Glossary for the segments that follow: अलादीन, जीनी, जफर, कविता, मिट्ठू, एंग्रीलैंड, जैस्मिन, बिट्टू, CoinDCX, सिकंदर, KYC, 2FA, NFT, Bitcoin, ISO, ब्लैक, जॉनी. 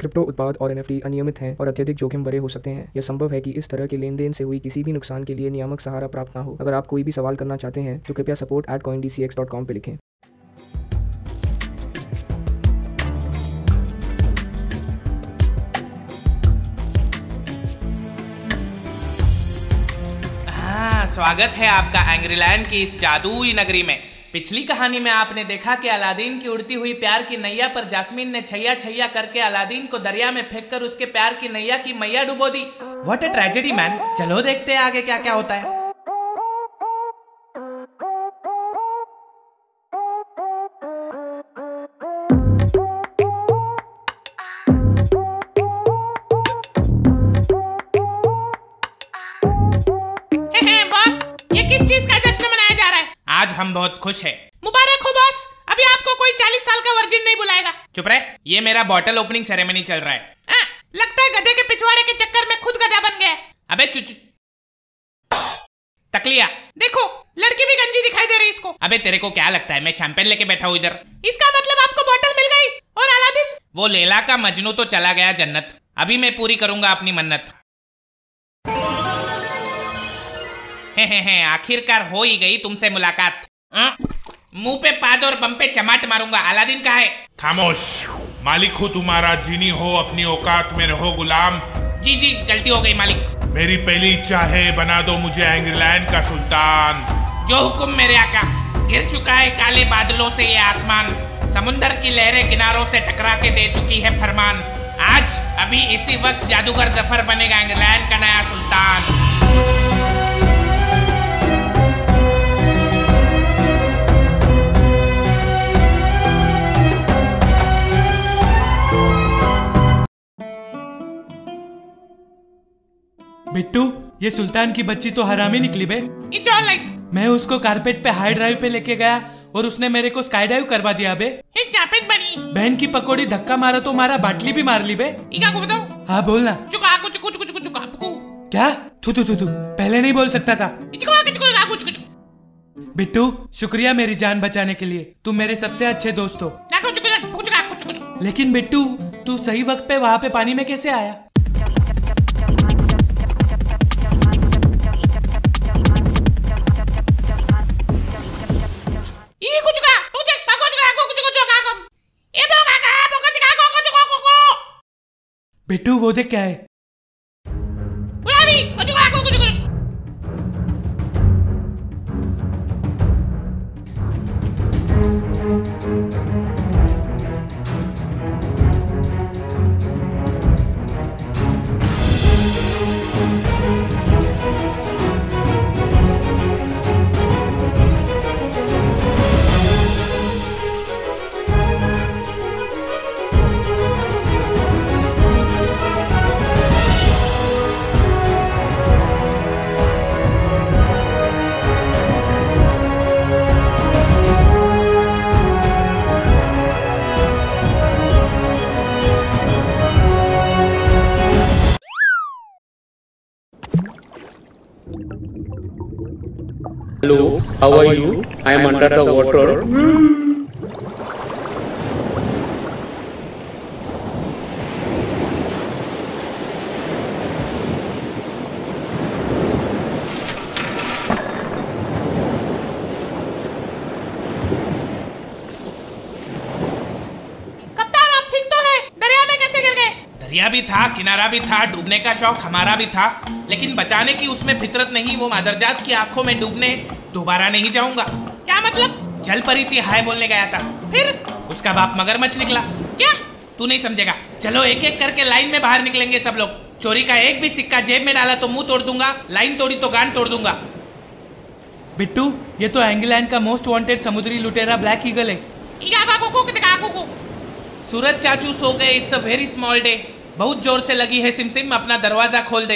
Crypto उत्पाद और NFT अनियमित हैं और अत्यधिक जोखिम भरे हो सकते हैं। यह संभव है कि इस तरह के लेन देन से हुई किसी भी नुकसान के लिए नियामक सहारा प्राप्त ना हो। अगर आप कोई भी सवाल करना चाहते हैं तो कृपया support@coindcx.com पर लिखें। स्वागत है आपका एंग्रीलैंड की इस जादुई नगरी में। पिछली कहानी में आपने देखा कि अलादीन की उड़ती हुई प्यार की नैया पर जैस्मिन ने छैया छैया करके अलादीन को दरिया में फेंककर उसके प्यार की नैया की मैया डुबो दी। What a tragedy man. चलो देखते हैं आगे क्या क्या होता है। आज हम बहुत खुश हैं। मुबारक हो बॉस, अभी आपको कोई 40 साल का वर्जिन नहीं बुलाएगा। चुप रहे, ये मेरा बॉटल ओपनिंग सेरेमनी चल रहा है। लगता है गधे के पिछवाड़े के चक्कर में खुद गधा बन गया। अबे चुच तकलिया, देखो लड़की भी गंजी दिखाई दे रही इसको। अबे तेरे को क्या लगता है मैं शैंपेन लेके बैठा हूँ इधर? इसका मतलब आपको बॉटल मिल गई और अलादीन? वो लेला का मजनू तो चला गया जन्नत। अभी मैं पूरी करूंगा अपनी मन्नत। आखिरकार हो ही गई तुमसे मुलाकात। मुंह पे पाद और बम पे चमाट मारूंगा। अलादीन कहाँ है? खामोश। मालिक हो तुम्हारा, जीनी हो, अपनी औकात में रहो गुलाम। जी जी गलती हो गई मालिक। मेरी पहली इच्छा है, बना दो मुझे एंग्रीलैंड का सुल्तान। जो हुक्म मेरे आका। गिर चुका है काले बादलों से ये आसमान, समुन्दर की लहरें किनारों से टकरा के दे चुकी है फरमान। आज अभी इसी वक्त जादूगर जफर बनेगा एंग्रीलैंड का नया सुल्तान। बिट्टू, ये सुल्तान की बच्ची तो हरामी निकली बे। It's all right. मैं उसको कारपेट पे हाई ड्राइव पे लेके गया और उसने मेरे को स्काई ड्राइव करवा दिया बे। एक कारपेट बनी। बहन की पकोड़ी धक्का मारा तो मारा, बाटली भी मार ली बे। इका को बताओ। हाँ बोलना। चुका कुछ कुछ कुछ कुछ चुका आपको। क्या? तू तू तू तू पहले नहीं बोल सकता था। बिट्टू शुक्रिया मेरी जान बचाने के लिए, तुम मेरे सबसे अच्छे दोस्त हो। लेकिन बिट्टू तू सही वक्त पे वहाँ पे पानी में कैसे आया? बिट्टू वो देख क्या है? Hello, how are you? I am under the water. दरिया भी था, किनारा भी था, डूबने का शौक हमारा भी था, लेकिन बचाने की उसमें फितरत नहीं। वो मादरजात की आंखों में डूबने दोबारा नहीं जाऊंगा। क्या मतलब? जल परी थी हाय बोलने गया था, फिर उसका बाप मगरमच्छ निकला। क्या तू नहीं समझेगा? चलो एक एक करके लाइन में बाहर निकलेंगे सब लोग। चोरी का एक भी सिक्का जेब में डाला तो मुंह तोड़ दूंगा, लाइन तोड़ी तो गान तोड़ दूंगा। बिट्टू ये तो एंग्रीलैंड का मोस्ट वांटेड समुद्री लुटेरा ब्लैक ईगल है। सूरज चाचू सो गए। It's a very small day. बहुत जोर से लगी है सिमसिम, अपना दरवाजा खोल दे।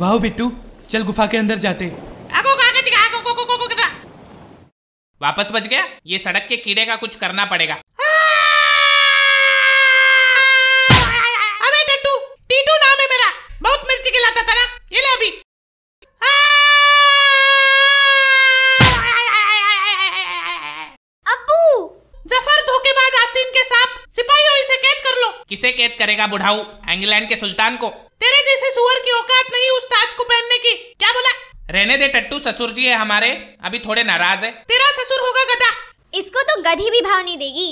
वाह बिट्टू, चल गुफा के अंदर जाते। वापस बच गया। ये सड़क के कीड़े का कुछ करना पड़ेगा। अबे टट्टू, टीटू ना कैसे कैद करेगा बुढ़ाऊ इंग्लैंड के सुल्तान को? तेरे जैसे सुअर की औकात नहीं उस ताज को पहनने की। क्या बोला? रहने दे टट्टू, ससुर जी है हमारे, अभी थोड़े नाराज है। तेरा ससुर होगा गधा। इसको तो गधी भी भाव नहीं देगी।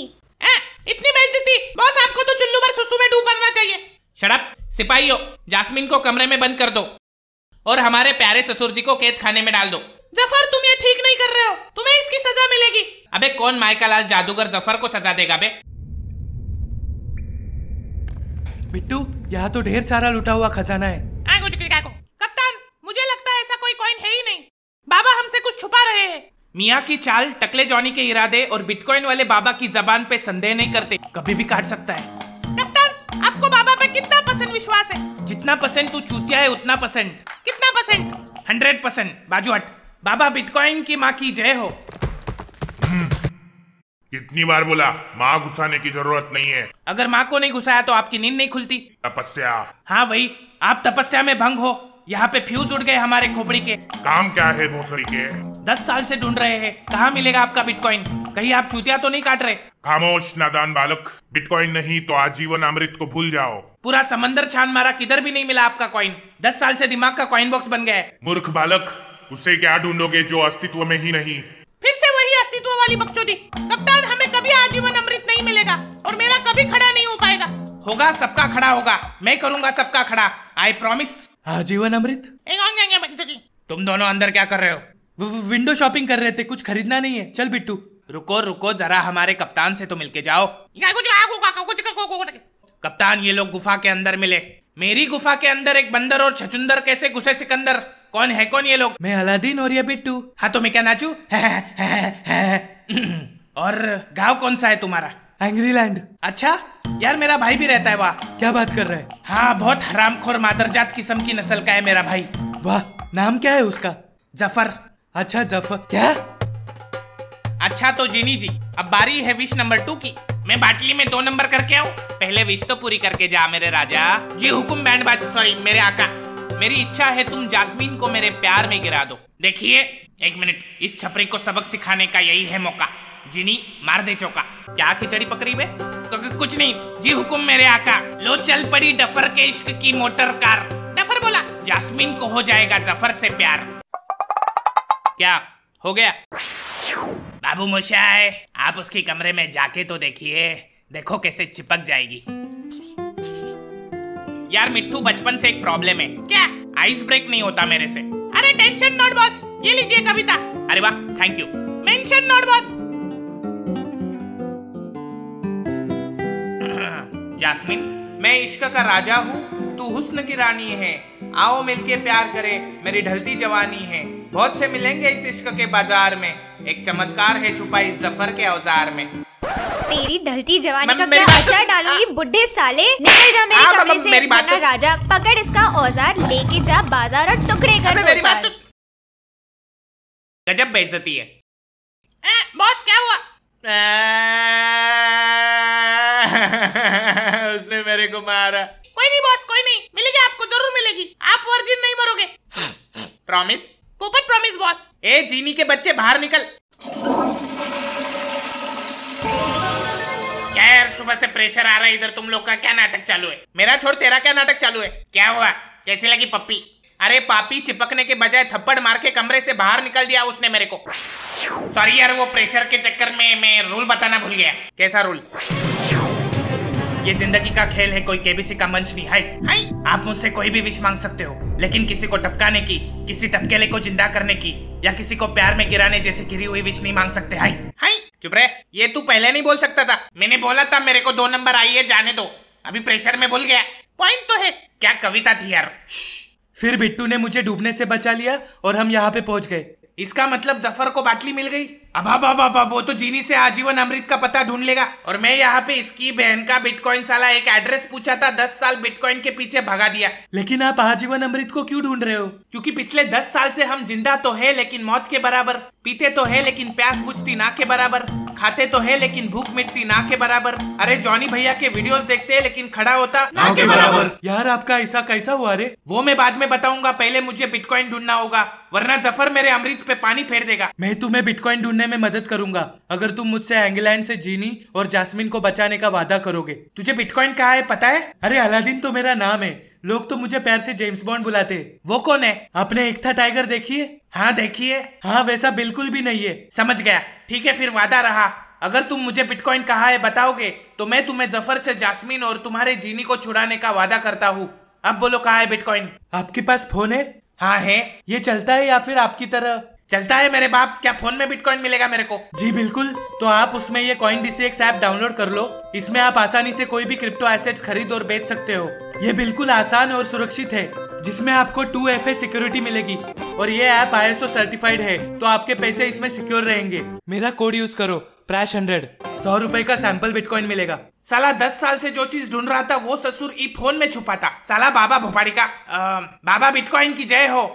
इतनी बेइज्जती, बॉस आपको तो चुल्लू भर सुसु में डूब मरना चाहिए। शट अप सिपाहियों, जैस्मिन को कमरे में बंद कर दो और हमारे प्यारे ससुर जी को कैद खाने में डाल दो। जफर तुम ये ठीक नहीं कर रहे हो, तुम्हें इसकी सजा मिलेगी। अबे कौन माय का लाल जादूगर जफर को सजा देगा बे? बिट्टू, यहाँ तो ढेर सारा लुटा हुआ खजाना है। कप्तान, मुझे लगता है ऐसा कोई कॉइन है ही नहीं। बाबा हमसे कुछ छुपा रहे हैं। मियाँ की चाल, टकले जॉनी के इरादे और बिटकॉइन वाले बाबा की जबान पे संदेह नहीं करते, कभी भी काट सकता है। कप्तान, आपको बाबा पे कितना परसेंट विश्वास है? जितना परसेंट तू चूतिया है उतना परसेंट। कितना परसेंट? 100%। बाजू हट। बाबा बिटकॉइन की माँ की जय हो। कितनी बार बोला माँ घुसाने की जरूरत नहीं है। अगर माँ को नहीं घुसाया तो आपकी नींद नहीं खुलती। तपस्या। हाँ वही, आप तपस्या में भंग हो। यहाँ पे फ्यूज उड़ गए हमारे खोपड़ी के। काम क्या है भोसड़ी के? 10 साल से ढूंढ रहे हैं, कहाँ मिलेगा आपका बिटकॉइन? कहीं आप चूतिया तो नहीं काट रहे? खामोश नादान बालक, बिटकॉइन नहीं तो आजीवन अमृत को भूल जाओ। पूरा समंदर छान मारा, किधर भी नहीं मिला आपका कॉइन। 10 साल से दिमाग का कॉइन बॉक्स बन गया है। मूर्ख बालक, उसे क्या ढूंढोगे जो अस्तित्व में ही नहीं। फिर से वही अस्तित्व वाली बकचोदी। कप्तान, हमें कभी आजीवन अमृत नहीं मिलेगा और मेरा कभी खड़ा नहीं हो पाएगा। होगा, सबका खड़ा होगा, मैं करूँगा सबका खड़ा, आई प्रॉमिस। आजीवन अमृत? तुम दोनों अंदर क्या कर रहे हो? विंडो शॉपिंग कर रहे थे, कुछ खरीदना नहीं है। चल बिट्टू। रुको रुको, जरा हमारे कप्तान से तो मिलके जाओ। कप्तान, ये लोग गुफा के अंदर मिले। मेरी गुफा के अंदर एक बंदर और छचुंदर कैसे घुसे सिकंदर? कौन है कौन ये लोग? मैं अलादीन और ये बिट्टू। हाँ तो मैं क्या नाचू? और गाँव कौन सा है तुम्हारा? एंग्रीलैंड। अच्छा यार, मेरा भाई भी रहता है वहाँ। क्या बात कर रहे हैं? हाँ, बहुत हरामखोर मादरजात किस्म की नस्ल का है मेरा भाई। वाह, नाम क्या है उसका? जफर। अच्छा जफर, क्या? अच्छा तो जीनी जी, अब बारी है विश नंबर 2 की। मैं बाटली में 2 नंबर करके आऊँ? पहले विश तो पूरी करके जा मेरे राजा। जी हुकुम बैंडबाज, सॉरी मेरे आका। मेरी इच्छा है तुम जैस्मिन को मेरे प्यार में गिरा दो। देखिए, 1 मिनट, इस छपरी को सबक सिखाने का यही है मौका। जीनी मार दे चौका। क्या खिचड़ी पकड़ी बे? कुछ नहीं जी हुकुम मेरे आका। लो चल पड़ी डफर के इश्क की मोटर कार। डफर बोला, जैस्मिन को हो जाएगा जफर से प्यार। क्या हो गया? बाबू मोशाय, आप उसके कमरे में जाके तो देखिए, देखो कैसे चिपक जाएगी। यार मिट्ठू, बचपन से एक प्रॉब्लम है। क्या? आइस ब्रेक नहीं होता मेरे से। अरे टेंशन नॉट बॉस, ये लीजिए कविता। अरे वाह, thank you. Mention not boss. जैस्मिन, मैं इश्क का राजा हूँ, तू हुस्न की रानी है। आओ मिलके प्यार करें, मेरी ढलती जवानी है। बहुत से मिलेंगे इस इश्क के बाजार में, एक चमत्कार है छुपा इस जफर के औजार में। तेरी ढलती जवानी का क्या अचार डालूंगी बुड्ढे साले। निकल जा मेरे कमरे से वरना राजा पकड़ इसका औजार, लेके जा बाजार और टुकड़े कर। गजब बेइज्जती है। बॉस क्या हुआ? उसने मेरे को मारा। कोई नहीं बॉस, कोई नहीं, मिलेगी आपको, जरूर मिलेगी। आप वर्जिन नहीं मरोगे, प्रॉमिस। पोपट प्रॉमिस बॉस। ए जीनी के बच्चे, बाहर निकल। क्या यार, सुबह से प्रेशर आ रहा है इधर। तुम लोग का क्या नाटक चालू है? मेरा छोड़, तेरा क्या नाटक चालू है? क्या हुआ? कैसी लगी पप्पी? अरे पापी, चिपकने के बजाय थप्पड़ मार के कमरे से बाहर निकल दिया उसने मेरे को। सॉरी यार, वो प्रेशर के चक्कर में मैं रूल बताना भूल गया। कैसा रूल? ये जिंदगी का खेल है, कोई केबीसी का मंच नहीं। हाय हाय, आप मुझसे कोई भी विश मांग सकते हो, लेकिन किसी को टपकाने की, किसी टपकेले को जिंदा करने की या किसी को प्यार में गिराने जैसे गिरी हुई विश नहीं मांग सकते। हाय हाय, चुप रहे। ये तू पहले नहीं बोल सकता था? मैंने बोला था मेरे को 2 नंबर आई है, जाने दो। अभी प्रेशर में भूल गया। पॉइंट तो है। क्या कविता थी यार। फिर बिट्टू ने मुझे डूबने से बचा लिया और हम यहाँ पे पहुँच गए। इसका मतलब जफर को बाटली मिल गई। अब बाबा, वो तो जीनी से आजीवन अमृत का पता ढूंढ लेगा। और मैं यहाँ पे इसकी बहन का बिटकॉइन साला, एक एड्रेस पूछा था, 10 साल बिटकॉइन के पीछे भगा दिया। लेकिन आप आजीवन अमृत को क्यों ढूंढ रहे हो? क्योंकि पिछले 10 साल से हम जिंदा तो है, लेकिन मौत के बराबर। पीते तो है लेकिन प्यास बुझती ना के बराबर, खाते तो है लेकिन भूख मिटती ना के बराबर। अरे जॉनी भैया के वीडियोस देखते हैं लेकिन खड़ा होता ना के बराबर। यार आपका ऐसा कैसा हुआ रे? वो मैं बाद में बताऊंगा, पहले मुझे बिटकॉइन ढूंढना होगा वरना जफर मेरे अमृत पे पानी फेर देगा। मैं तुम्हें बिटकॉइन ढूंढने में मदद करूंगा अगर तुम मुझसे एंगलैंड से जीनी और जैस्मिन को बचाने का वादा करोगे। तुझे बिटकॉइन कहाँ है पता है? अरे अलादीन तो मेरा नाम है, लोग तो मुझे प्यार से जेम्स बॉन्ड बुलाते। वो कौन है? आपने एक था टाइगर देखिए। हाँ देखिए। हाँ वैसा बिल्कुल भी नहीं है। समझ गया, ठीक है फिर वादा रहा, अगर तुम मुझे बिटकॉइन कहाँ है बताओगे तो मैं तुम्हें जफर से जैस्मिन और तुम्हारे जीनी को छुड़ाने का वादा करता हूँ। अब बोलो कहाँ है बिटकॉइन? आपके पास फोन है? हाँ है। ये चलता है या फिर आपकी तरह? चलता है मेरे बाप, क्या फोन में बिटकॉइन मिलेगा मेरे को? जी बिल्कुल, तो आप उसमें ये CoinDCX ऐप डाउनलोड कर लो, इसमें आप आसानी से कोई भी क्रिप्टो एसेट्स खरीद और बेच सकते हो। ये बिल्कुल आसान और सुरक्षित है, जिसमें आपको 2FA सिक्योरिटी मिलेगी और ये ऐप ISO सर्टिफाइड है तो आपके पैसे इसमें सिक्योर रहेंगे। मेरा कोड यूज करो #100, 100 रुपए का सैंपल बिटकॉइन मिलेगा। साला 10 साल से जो चीज ढूंढ रहा था वो ससुर ई फोन में छुपाता। साला बाबा भोपाड़ी का। बाबा बिटकॉइन की जय हो,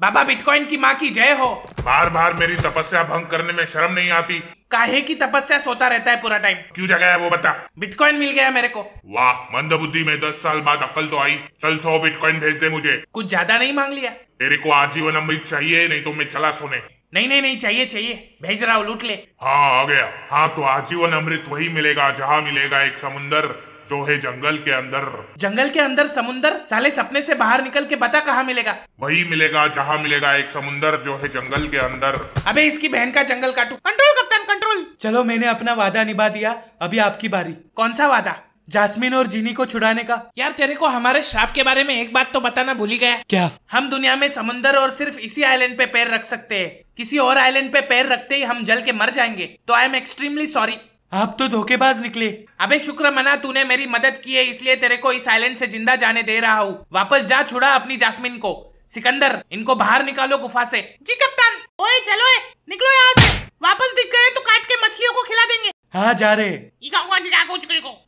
बाबा बिटकॉइन की माँ की जय हो। बार बार मेरी तपस्या भंग करने में शर्म नहीं आती। काहे की तपस्या, सोता रहता है पूरा टाइम। क्यों जगाया वो बता? बिटकॉइन मिल गया मेरे को। वाह मंदबुद्धि में 10 साल बाद अक्ल तो आई। चल 100 बिटकॉइन भेज दे मुझे। कुछ ज्यादा नहीं मांग लिया? तेरे को आजीवन अमृत चाहिए नहीं तो मैं चला सोने। नहीं नहीं नहीं चाहिए चाहिए, भेज रहा हूँ लूट ले। हाँ आ गया। हाँ तो आजीवन अमृत वही मिलेगा जहाँ मिलेगा एक समुन्दर जो है जंगल के अंदर। जंगल के अंदर समुंदर? साले सपने से बाहर निकल के बता कहाँ मिलेगा। वही मिलेगा जहाँ मिलेगा एक समुंदर जो है जंगल के अंदर। अबे इसकी बहन का जंगल काटू। कंट्रोल कप्तान कंट्रोल। चलो मैंने अपना वादा निभा दिया, अभी आपकी बारी। कौन सा वादा? जैस्मिन और जीनी को छुड़ाने का। यार तेरे को हमारे श्राप के बारे में एक बात तो बताना भूल ही गया। क्या? हम दुनिया में समुंदर और सिर्फ इसी आइलैंड पे पैर रख सकते हैं, किसी और आइलैंड पे पैर रखते ही हम जल के मर जाएंगे, तो आई एम एक्सट्रीमली सॉरी। आप तो धोखेबाज निकले। अबे शुक्र मना तूने मेरी मदद की है, इसलिए तेरे को इस आइलैंड से जिंदा जाने दे रहा हूँ। वापस जा छुड़ा अपनी जैस्मिन को। सिकंदर इनको बाहर निकालो गुफा से। जी कप्तान। ओए चलो ए, निकलो यहाँ से। वापस दिख गए तो काट के मछलियों को खिला देंगे। हाँ जा रहे।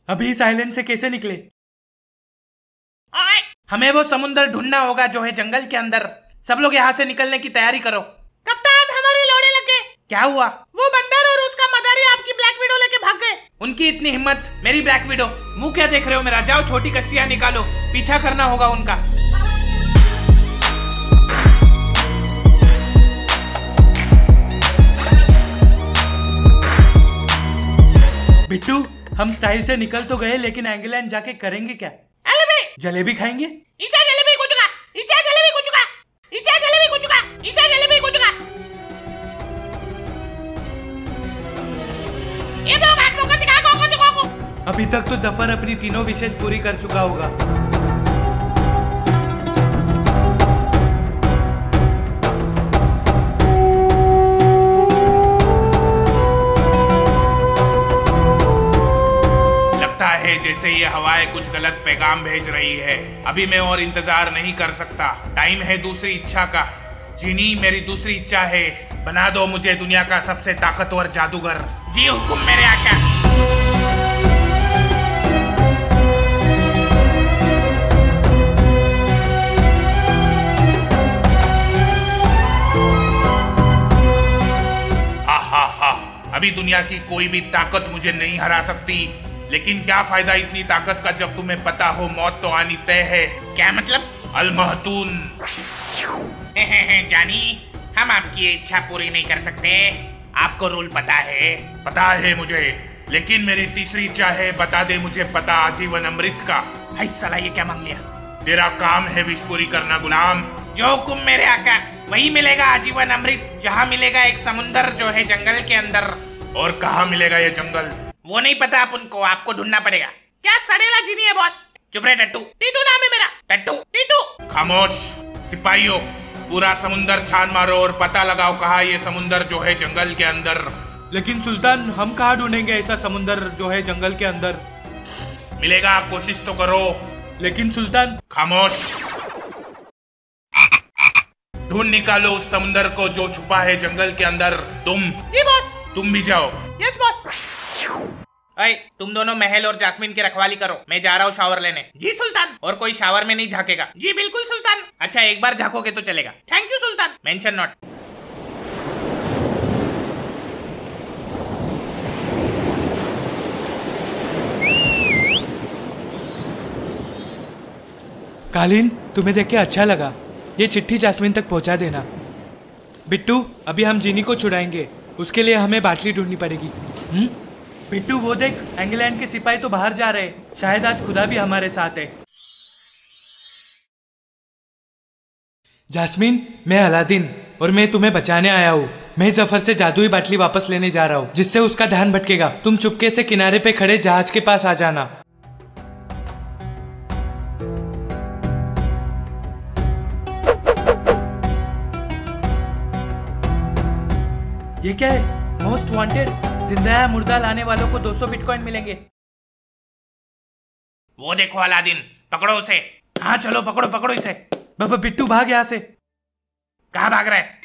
अभी इस आइलैंड से कैसे निकले? हमें वो समुन्द्र ढूंढना होगा जो है जंगल के अंदर। सब लोग यहाँ से निकलने की तैयारी करो। कप्तान हमारे लोड़े लग गए। क्या हुआ? वो बंदर और उसका मदारी आपकी ब्लैक विडो लेके भाग गए। उनकी इतनी हिम्मत, मेरी ब्लैक विडो। मुंह क्या देख रहे हो मेरा? जाओ छोटी कश्तियां निकालो, पीछा करना होगा उनका। बिट्टू हम स्टाइल से निकल तो गए लेकिन एंगलैंड जाके करेंगे क्या? जलेबी खाएंगे। अभी तक तो जफर अपनी तीनों विशेष पूरी कर चुका होगा। लगता है जैसे ये हवाएं कुछ गलत पैगाम भेज रही है। अभी मैं और इंतजार नहीं कर सकता, टाइम है दूसरी इच्छा का। जीनी मेरी दूसरी इच्छा है, बना दो मुझे दुनिया का सबसे ताकतवर जादूगर। जी हुकुम मेरे आका। अभी दुनिया की कोई भी ताकत मुझे नहीं हरा सकती, लेकिन क्या फायदा इतनी ताकत का जब तुम्हें पता हो मौत तो आनी तय है। क्या मतलब? अलमहतून। जानी हम आपकी इच्छा पूरी नहीं कर सकते, आपको रूल पता है। पता है मुझे, लेकिन मेरी तीसरी इच्छा है, बता दे मुझे पता आजीवन अमृत का। हाय साला ये क्या मांग लिया? तेरा काम है विश पूरी करना गुलाम। जो हुकुम मेरे आका। वही मिलेगा आजीवन अमृत जहाँ मिलेगा एक समुंदर जो है जंगल के अंदर। और कहाँ मिलेगा ये जंगल? वो नहीं पता आप उनको, आपको ढूंढना पड़ेगा। क्या सड़ेला जीनी है बॉस? चुप रहे टट्टू। टीटू नाम है मेरा। टट्टू टीटू। खामोश। सिपाहियों पूरा समुंदर छान मारो और पता लगाओ कहाँ ये समुंदर जो है जंगल के अंदर। लेकिन सुल्तान हम कहाँ ढूंढेंगे ऐसा समुंदर जो है जंगल के अंदर? मिलेगा, कोशिश तो करो। लेकिन सुल्तान। खामोश। ढूंढ निकालो उस समुंदर को जो छुपा है जंगल के अंदर। तुम। जी बॉस। तुम भी जाओ। Yes boss. अरे तुम दोनों महल और जैस्मिन की रखवाली करो, मैं जा रहा हूँ शावर लेने। जी सुल्तान। और कोई शावर में नहीं झाकेगा। जी बिल्कुल सुल्तान। अच्छा एक बार झाकोगे तो चलेगा। Thank you Sultan. Mention not. Kaleen, तुम्हें देख के अच्छा लगा। ये चिट्ठी जैस्मिन तक पहुंचा देना। बिट्टू, अभी हम जीनी को छुड़ाएंगे, उसके लिए हमें बाटली ढूंढनी पड़ेगी। बिट्टू वो देख, इंग्लैंड के सिपाही तो बाहर जा रहे, शायद आज खुदा भी हमारे साथ है। जैस्मिन, मैं अलादीन और मैं तुम्हें बचाने आया हूँ। मैं जफर से जादुई बाटली वापस लेने जा रहा हूँ जिससे उसका ध्यान भटकेगा। तुम चुपके से किनारे पे खड़े जहाज के पास आ जाना। ये क्या है? मोस्ट वांटेड, जिंदा या मुर्दा लाने वालों को 200 बिटकॉइन मिलेंगे। वो देखो अलादीन, पकड़ो उसे। हाँ चलो पकड़ो पकड़ो इसे। बाबा बिट्टू भाग यहाँ से। कहाँ भाग रहा है?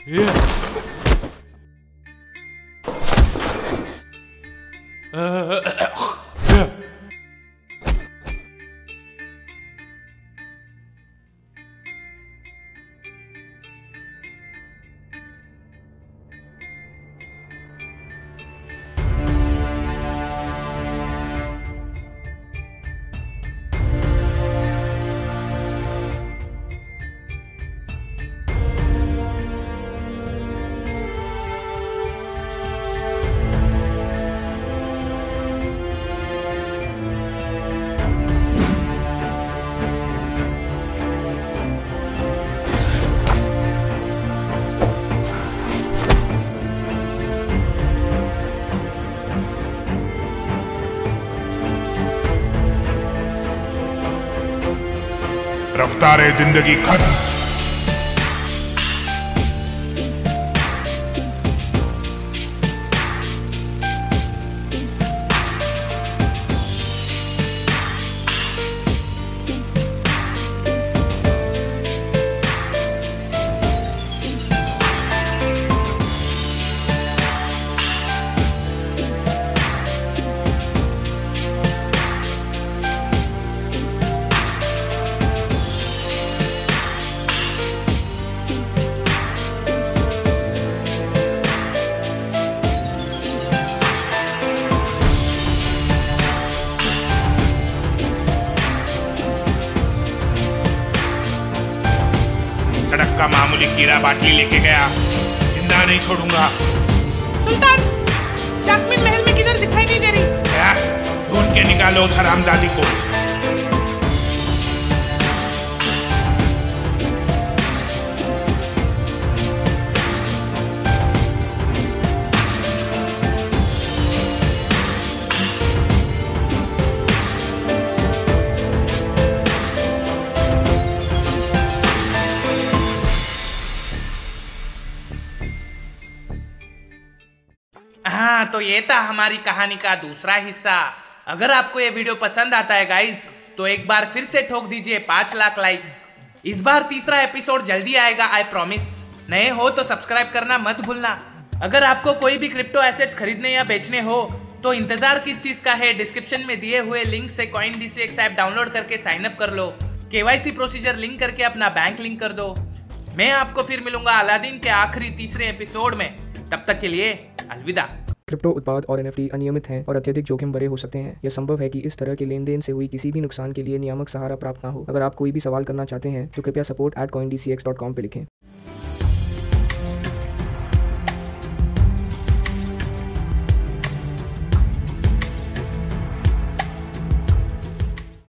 रफ्तार है जिंदगी खत्म। का मामूली कीड़ा बाटली लेके गया, जिंदा नहीं छोड़ूंगा। सुल्तान, जैस्मिन महल में किधर दिखाई नहीं दे रही। क्या? ढूंढ के निकालो उस हरामजादी को। हाँ, तो ये था हमारी कहानी का दूसरा हिस्सा। अगर आपको ये वीडियो पसंद आता है गाइज, तो एक बार फिर से ठोक दीजिए 5 लाख लाइक्स। इस बार तीसरा एपिसोड जल्दी आएगा, आई प्रॉमिस। नए हो तो सब्सक्राइब करना मत भूलना। अगर आपको कोई भी क्रिप्टो एसेट्स खरीदने या बेचने हो तो इंतजार किस चीज का है? डिस्क्रिप्शन में दिए हुए लिंक से CoinDCX ऐप डाउनलोड करके साइन अप कर लो। KYC प्रोसीजर लिंक करके अपना बैंक लिंक कर दो। मैं आपको फिर मिलूंगा अलादीन के आखिरी तीसरे एपिसोड में। तब तक के लिए अलविदा। क्रिप्टो उत्पाद और NFT अनियमित हैं और अत्यधिक जोखिम भरे हो सकते हैं। यह संभव है कि इस तरह के लेन देन से हुई किसी भी नुकसान के लिए नियामक सहारा प्राप्त न हो। अगर आप कोई भी सवाल करना चाहते हैं तो कृपया support@coindcx.com पर लिखें।